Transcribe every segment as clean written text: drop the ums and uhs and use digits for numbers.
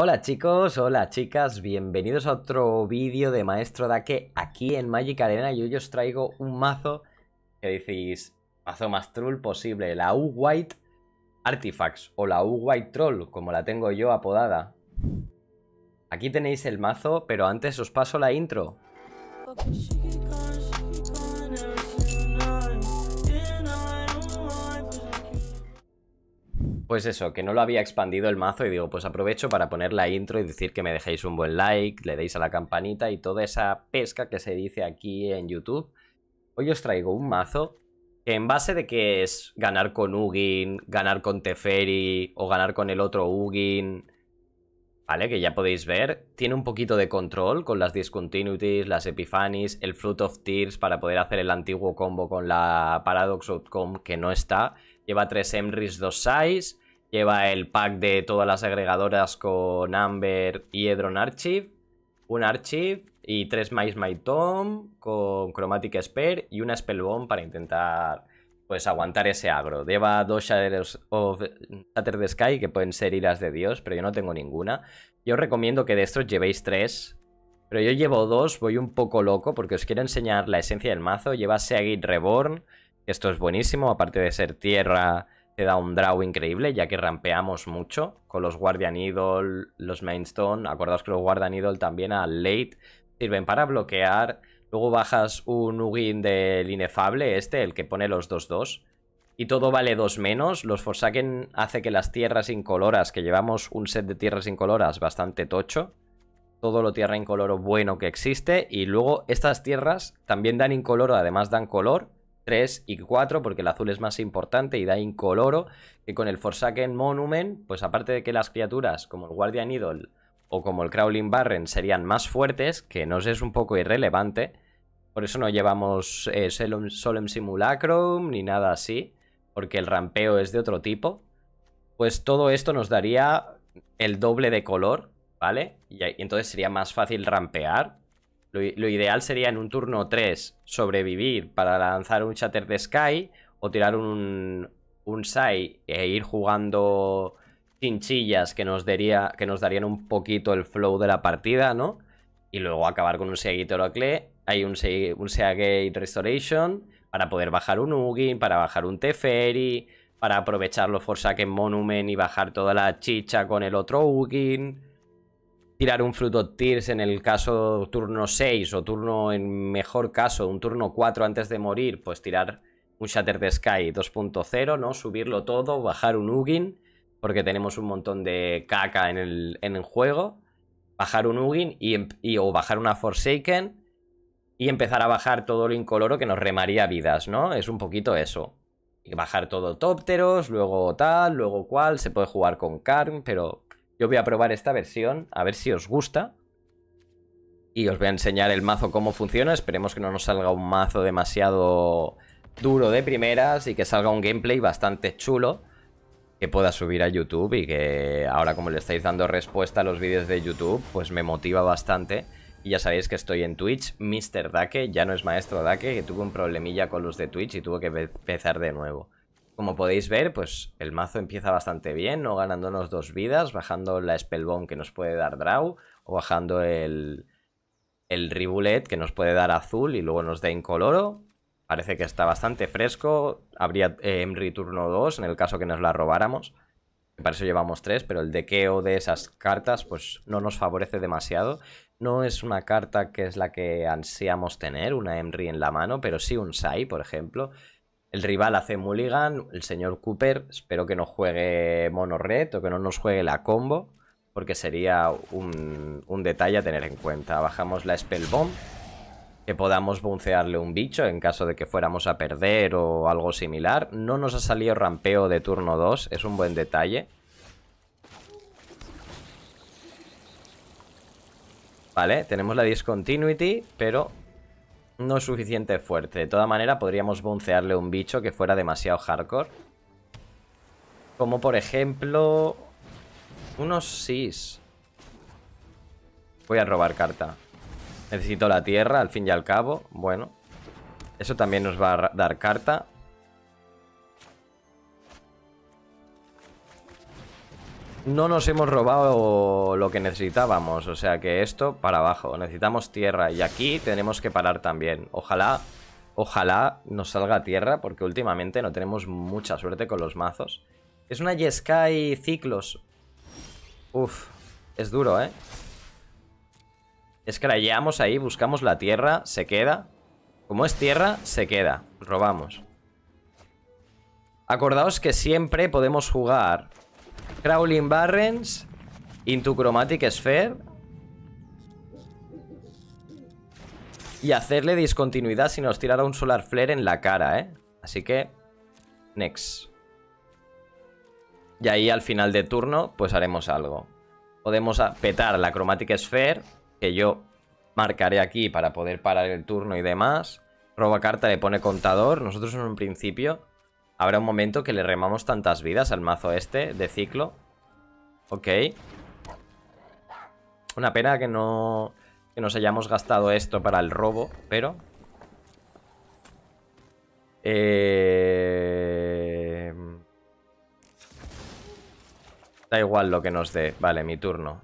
Hola chicos, hola chicas, bienvenidos a otro vídeo de Maestro Dake aquí en Magic Arena. Y hoy os traigo un mazo que decís, mazo más troll posible, la U-White Artifacts o la U-White Troll, como la tengo yo apodada. Aquí tenéis el mazo, pero antes os paso la intro. Pues eso, que no lo había expandido el mazo y digo, pues aprovecho para poner la intro y decir que me dejéis un buen like, le deis a la campanita y toda esa pesca que se dice aquí en YouTube. Hoy os traigo un mazo que en base de que es ganar con Ugin, ganar con Teferi o ganar con el otro Ugin, ¿vale? Que ya podéis ver, tiene un poquito de control con las Discontinuities, las Epiphanies, el Flood of Tears para poder hacer el antiguo combo con la Paradox Outcome que no está. Lleva 3 Emrys, 2 Sais. Lleva el pack de todas las agregadoras con Amber y Hedron Archive. Un Archive y 3 Mazemind Tome con Chromatic Sphere y una Spellbomb para intentar pues aguantar ese agro. Lleva 2 Shatter the Sky que pueden ser iras de Dios, pero yo no tengo ninguna. Yo os recomiendo que de estos llevéis 3. Pero yo llevo 2, voy un poco loco porque os quiero enseñar la esencia del mazo. Lleva Sea Gate Reborn. Esto es buenísimo, aparte de ser tierra, te da un draw increíble, ya que rampeamos mucho con los Guardian Idol, los Mind Stone. Acordaos que los Guardian Idol también al late sirven para bloquear. Luego bajas un Ugin del inefable, el que pone los 2-2. Y todo vale 2 menos. Los Forsaken hace que las tierras incoloras, que llevamos un set de tierras incoloras bastante tocho. Todo lo tierra incoloro bueno que existe. Y luego estas tierras también dan incoloro, además dan color. 3 y 4 porque el azul es más importante y da incoloro, que con el Forsaken Monument, pues aparte de que las criaturas como el Guardian Idol o como el Crawling Barrens serían más fuertes, que nos es un poco irrelevante, por eso no llevamos Solemn Simulacrum ni nada así, porque el rampeo es de otro tipo, pues todo esto nos daría el doble de color, ¿vale? Y entonces sería más fácil rampear. Lo ideal sería en un turno 3 sobrevivir para lanzar un Shatter the Sky o tirar un Sai e ir jugando chinchillas que nos darían un poquito el flow de la partida, ¿no? Y luego acabar con un Sea Gate Oracle, hay un Sea Gate Restoration para poder bajar un Ugin, para bajar un Teferi, para aprovechar los Forsaken Monument y bajar toda la chicha con el otro Ugin. Tirar un Fruit of Tears en el caso turno 6 o turno, en mejor caso, un turno 4 antes de morir, pues tirar un Shatter the Sky 2.0, ¿no? Subirlo todo, bajar un Ugin, porque tenemos un montón de caca en el juego. Bajar un Ugin o bajar una Forsaken y empezar a bajar todo lo incoloro que nos remaría vidas, ¿no? Es un poquito eso. Y bajar todo Thopterist, luego tal, luego cual, se puede jugar con Karn, pero... yo voy a probar esta versión, a ver si os gusta. Y os voy a enseñar el mazo cómo funciona. Esperemos que no nos salga un mazo demasiado duro de primeras y que salga un gameplay bastante chulo que pueda subir a YouTube y que ahora, como le estáis dando respuesta a los vídeos de YouTube, pues me motiva bastante. Y ya sabéis que estoy en Twitch, Mr. Dake, ya no es Maestro Dake, que tuve un problemilla con los de Twitch y tuve que empezar de nuevo. Como podéis ver, pues el mazo empieza bastante bien, no ganándonos 2 vidas, bajando la Spellbomb que nos puede dar draw o bajando el Rivulet que nos puede dar azul y luego nos da incoloro. Parece que está bastante fresco, habría Emry turno 2 en el caso que nos la robáramos. Para eso llevamos 3, pero el dequeo de esas cartas pues no nos favorece demasiado. No es una carta que es la que ansiamos tener, una Emry en la mano, pero sí un Sai, por ejemplo. El rival hace mulligan, el señor Cooper, espero que no juegue mono red o que no nos juegue la combo, porque sería un detalle a tener en cuenta. Bajamos la Spellbomb, que podamos bouncearle un bicho en caso de que fuéramos a perder o algo similar. No nos ha salido rampeo de turno 2, es un buen detalle. Vale, tenemos la Discontinuity, pero... no es suficiente fuerte. De toda manera podríamos bouncearle un bicho que fuera demasiado hardcore. Como por ejemplo... unos Sis. Voy a robar carta. Necesito la tierra al fin y al cabo. Bueno. Eso también nos va a dar carta. no nos hemos robado lo que necesitábamos. O sea que esto para abajo. Necesitamos tierra y aquí tenemos que parar también. Ojalá, ojalá nos salga tierra porque últimamente no tenemos mucha suerte con los mazos. Es una Jeskai Ciclos. Uf, es duro, ¿eh? Escrayamos ahí, buscamos la tierra, se queda. Como es tierra, se queda. Robamos. Acordaos que siempre podemos jugar Crawling Barrens into Chromatic Sphere y hacerle discontinuidad si nos tirara un Solar Flare en la cara, ¿eh? Así que next. Y ahí al final de turno pues haremos algo. Podemos petar la Chromatic Sphere, que yo marcaré aquí para poder parar el turno y demás. Roba carta, le pone contador. Nosotros en un principio habrá un momento que le remamos tantas vidas al mazo este de ciclo. Ok. Una pena que no nos hayamos gastado esto para el robo, pero da igual lo que nos dé. Vale, mi turno.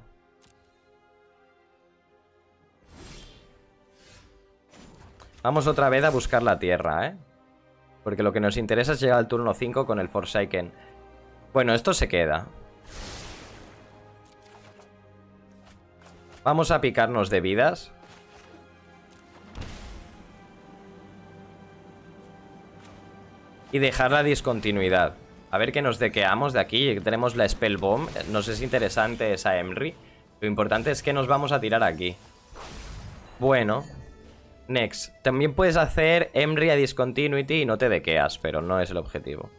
Vamos otra vez a buscar la tierra, ¿eh? Porque lo que nos interesa es llegar al turno 5 con el Forsaken. Bueno, esto se queda. Vamos a picarnos de vidas. Y dejar la discontinuidad. A ver qué nos dequeamos de aquí. Tenemos la Spellbomb. Nos es interesante esa Emry. Lo importante es que nos vamos a tirar aquí. Bueno... Next. También puedes hacer Emry a Discontinuity y no te dequeas, pero no es el objetivo.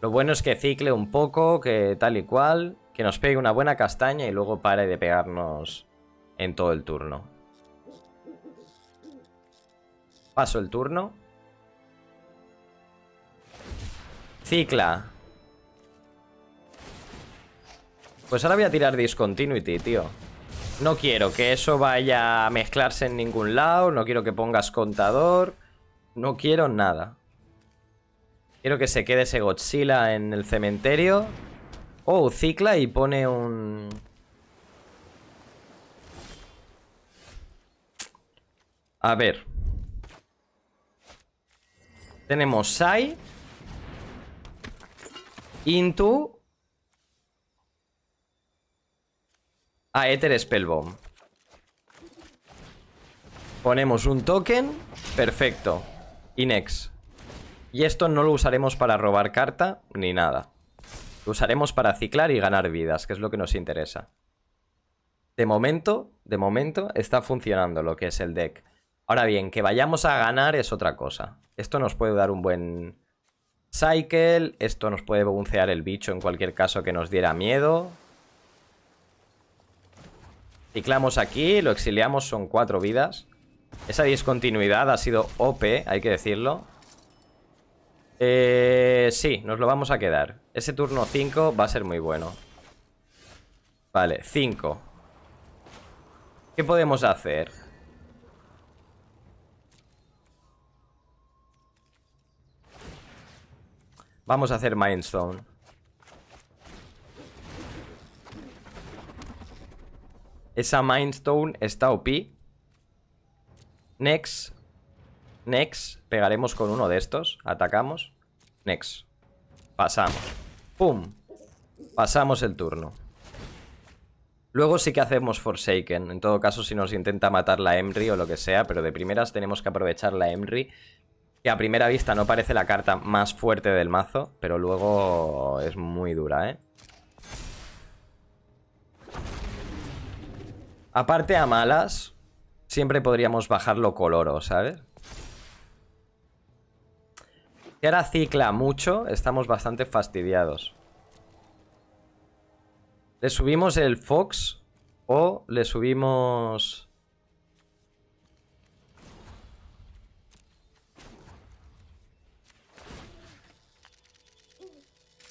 Lo bueno es que cicle un poco, que tal y cual, que nos pegue una buena castaña y luego pare de pegarnos en todo el turno. Paso el turno. Cicla. Pues ahora voy a tirar Discontinuity, tío. No quiero que eso vaya a mezclarse en ningún lado. No quiero que pongas contador. No quiero nada. Quiero que se quede ese Godzilla en el cementerio. Oh, cicla y pone un... A ver. Tenemos Sai. Into... Aether Spellbomb. Ponemos un token. Perfecto. Y next. Y esto no lo usaremos para robar carta ni nada. Lo usaremos para ciclar y ganar vidas, que es lo que nos interesa. De momento está funcionando lo que es el deck. Ahora bien, que vayamos a ganar es otra cosa. Esto nos puede dar un buen cycle. Esto nos puede buncear el bicho en cualquier caso que nos diera miedo. Ciclamos aquí, lo exiliamos, son 4 vidas. Esa discontinuidad ha sido OP, hay que decirlo. Sí, nos lo vamos a quedar. Ese turno 5 va a ser muy bueno. Vale, 5. ¿Qué podemos hacer? Vamos a hacer Mind Stone. Esa Mind Stone está OP. Next. Next. Pegaremos con uno de estos. Atacamos. Next. Pasamos. ¡Pum! Pasamos el turno. Luego sí que hacemos Forsaken. En todo caso, si nos intenta matar la Emry o lo que sea. Pero de primeras tenemos que aprovechar la Emry. Que a primera vista no parece la carta más fuerte del mazo. Pero luego es muy dura, ¿eh? Aparte a malas, siempre podríamos bajarlo coloro, ¿sabes? Y ahora cicla mucho, estamos bastante fastidiados. ¿Le subimos el Fox o le subimos...?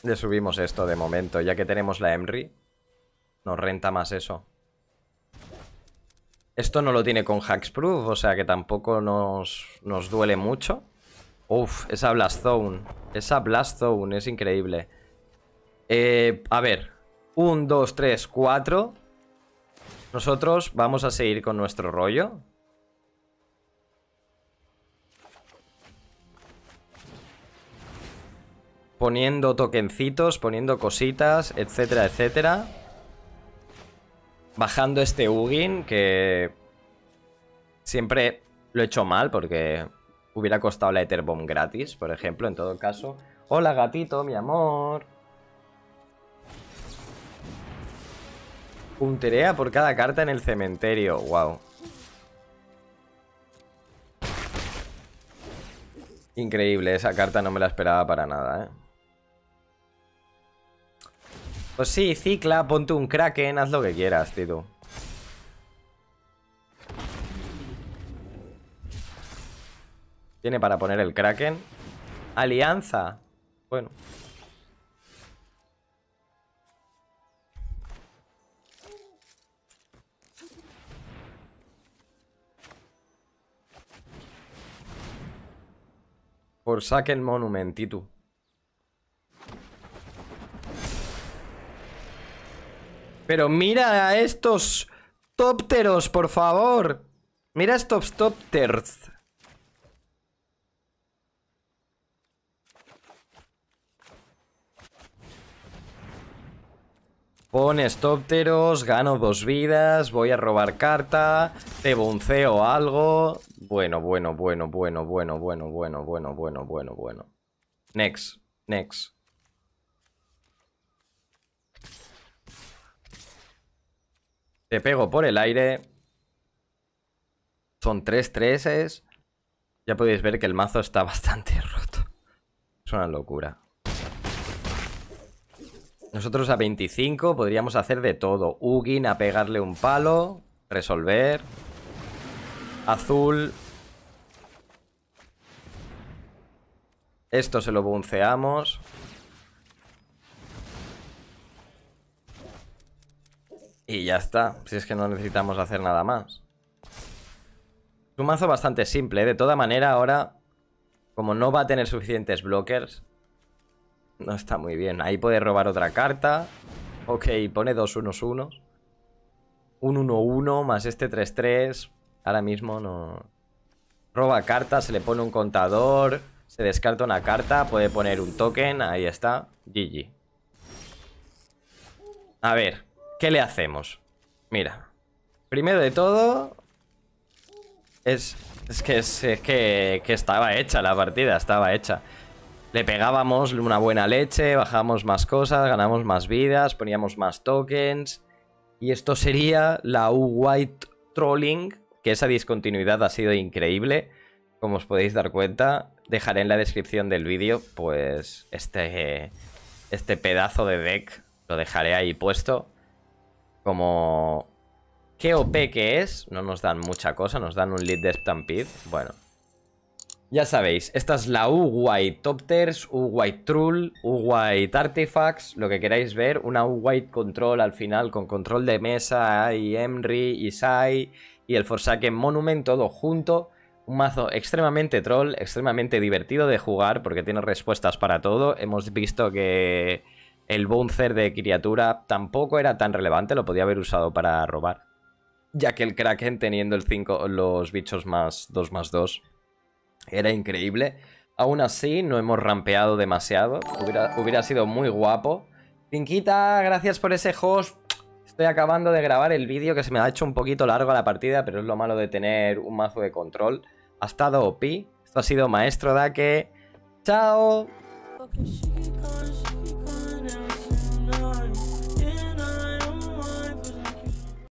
Le subimos esto de momento, ya que tenemos la Emry. Nos renta más eso. Esto no lo tiene con Hexproof, o sea que tampoco nos duele mucho. Uf, esa Blast Zone. Esa Blast Zone es increíble. A ver, 1, 2, 3, 4. Nosotros vamos a seguir con nuestro rollo. Poniendo tokencitos, poniendo cositas, etcétera, etcétera. Bajando este Ugin, que siempre lo he hecho mal porque hubiera costado la Aether Bomb gratis, por ejemplo, en todo caso. Hola gatito, mi amor. Punterea por cada carta en el cementerio. Wow. Increíble, esa carta no me la esperaba para nada, ¿eh? Pues sí, Cicla, ponte un Kraken, haz lo que quieras, tío. Tiene para poner el Kraken. Alianza. Bueno. Forsaken Monument, Titu. Pero mira a estos Thopteros, por favor. Mira a estos Thopters. Pones Thopteros, gano 2 vidas, voy a robar carta, te bunceo algo. Bueno. Next. Te pego por el aire. Son 3 treses. Ya podéis ver que el mazo está bastante roto. Es una locura. Nosotros a 25 podríamos hacer de todo. Ugin a pegarle un palo. Resolver. Azul. Esto se lo bunceamos. Y ya está, si es que no necesitamos hacer nada más. Es un mazo bastante simple, ¿eh? De toda manera ahora, como no va a tener suficientes blockers, no está muy bien. Ahí puede robar otra carta. Ok, pone 2 1-1. Un 1-1 más este 3-3. Ahora mismo no... Roba carta, se le pone un contador, se descarta una carta, puede poner un token, ahí está. GG. A ver... ¿Qué le hacemos? Mira. Primero de todo... Es que estaba hecha la partida, estaba hecha. Le pegábamos una buena leche, bajábamos más cosas, ganamos más vidas, poníamos más tokens... Y esto sería la U-White Trolling, que esa discontinuidad ha sido increíble. Como os podéis dar cuenta, dejaré en la descripción del vídeo, pues... Este pedazo de deck lo dejaré ahí puesto... Como... ¿Qué OP que es? No nos dan mucha cosa, nos dan un lead de Stampede. Bueno. Ya sabéis, esta es la U-White Thopters, U-White Trull, U-White Artifacts, lo que queráis ver. Una U-White Control al final con control de mesa y Emry y Sai y el Forsaken Monument todo junto. Un mazo extremadamente troll, extremadamente divertido de jugar porque tiene respuestas para todo. Hemos visto que... El bouncer de criatura tampoco era tan relevante, lo podía haber usado para robar. Ya que el Kraken teniendo el 5, los bichos más 2 más 2, era increíble. Aún así, no hemos rampeado demasiado, hubiera sido muy guapo. Pinquita, gracias por ese host. Estoy acabando de grabar el vídeo que se me ha hecho un poquito largo la partida, pero es lo malo de tener un mazo de control. Ha estado OP, esto ha sido Maestro Dake. ¡Chao!